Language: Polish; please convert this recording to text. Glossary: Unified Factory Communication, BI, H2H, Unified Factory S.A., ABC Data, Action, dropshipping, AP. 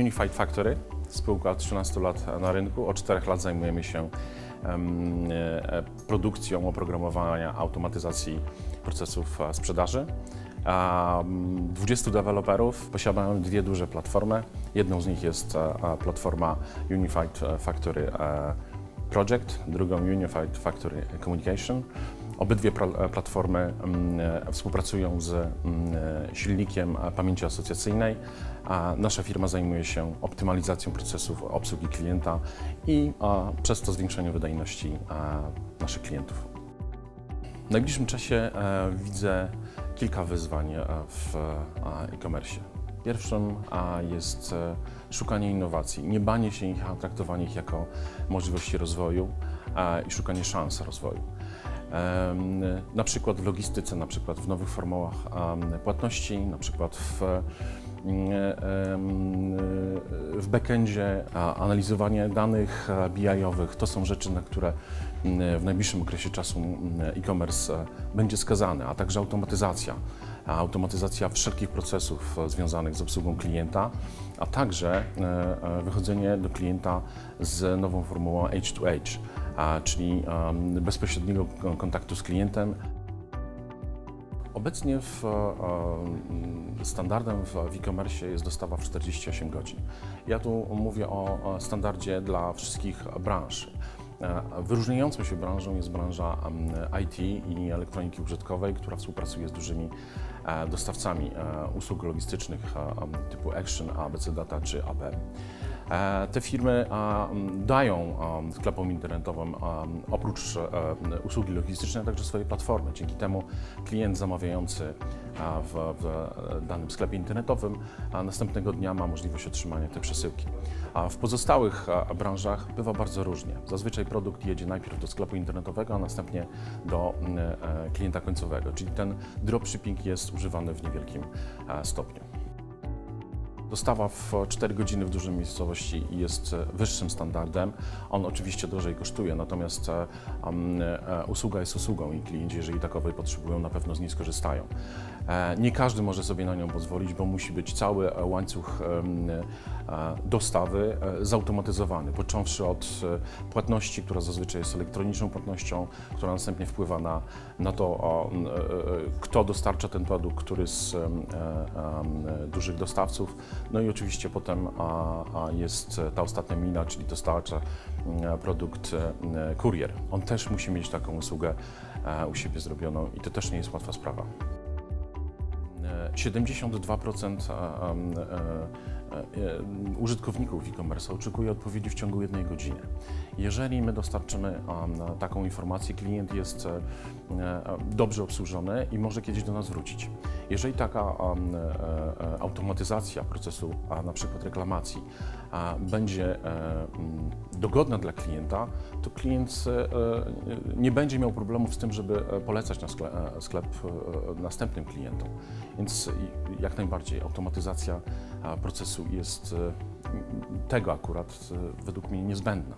Unified Factory, spółka od 13 lat na rynku, od 4 lat zajmujemy się produkcją oprogramowania, automatyzacji procesów sprzedaży. 20 deweloperów, posiadają dwie duże platformy. Jedną z nich jest platforma Unified Factory Project, drugą Unified Factory Communication. Obydwie platformy współpracują z silnikiem pamięci asocjacyjnej. Nasza firma zajmuje się optymalizacją procesów obsługi klienta i przez to zwiększeniem wydajności naszych klientów. W najbliższym czasie widzę kilka wyzwań w e-commerce. Pierwszym jest szukanie innowacji, nie banie się ich, a traktowanie ich jako możliwości rozwoju i szukanie szans rozwoju. Na przykład w logistyce, na przykład w nowych formułach płatności, na przykład w backendzie, analizowanie danych BI-owych, to są rzeczy, na które w najbliższym okresie czasu e-commerce będzie skazany, a także automatyzacja. Automatyzacja wszelkich procesów związanych z obsługą klienta, a także wychodzenie do klienta z nową formułą H2H, czyli bezpośredniego kontaktu z klientem. Obecnie standardem w e-commerce jest dostawa w 48 godzin. Ja tu mówię o standardzie dla wszystkich branż. Wyróżniającą się branżą jest branża IT i elektroniki użytkowej, która współpracuje z dużymi dostawcami usług logistycznych typu Action, ABC Data czy AP. Te firmy dają sklepom internetowym oprócz usługi logistycznej także swoje platformy. Dzięki temu klient zamawiający w danym sklepie internetowym następnego dnia ma możliwość otrzymania tej przesyłki. A w pozostałych branżach bywa bardzo różnie. Zazwyczaj produkt jedzie najpierw do sklepu internetowego, a następnie do klienta końcowego, czyli ten dropshipping jest używany w niewielkim stopniu. Dostawa w 4 godziny w dużej miejscowości jest wyższym standardem. On oczywiście drożej kosztuje, natomiast usługa jest usługą i klienci, jeżeli takowej potrzebują, na pewno z niej skorzystają. Nie każdy może sobie na nią pozwolić, bo musi być cały łańcuch dostawy zautomatyzowany, począwszy od płatności, która zazwyczaj jest elektroniczną płatnością, która następnie wpływa na to, kto dostarcza ten produkt, który z dużych dostawców. No i oczywiście potem jest ta ostatnia mina, czyli dostarcza produkt kurier. On też musi mieć taką usługę u siebie zrobioną i to też nie jest łatwa sprawa. 72% użytkowników e-commerce oczekuje odpowiedzi w ciągu 1 godziny. Jeżeli my dostarczymy taką informację, klient jest dobrze obsłużony i może kiedyś do nas wrócić. Jeżeli taka automatyzacja procesu, a na przykład reklamacji, będzie dogodna dla klienta, to klient nie będzie miał problemów z tym, żeby polecać na sklep następnym klientom. Więc jak najbardziej automatyzacja procesu jest tego akurat według mnie niezbędna.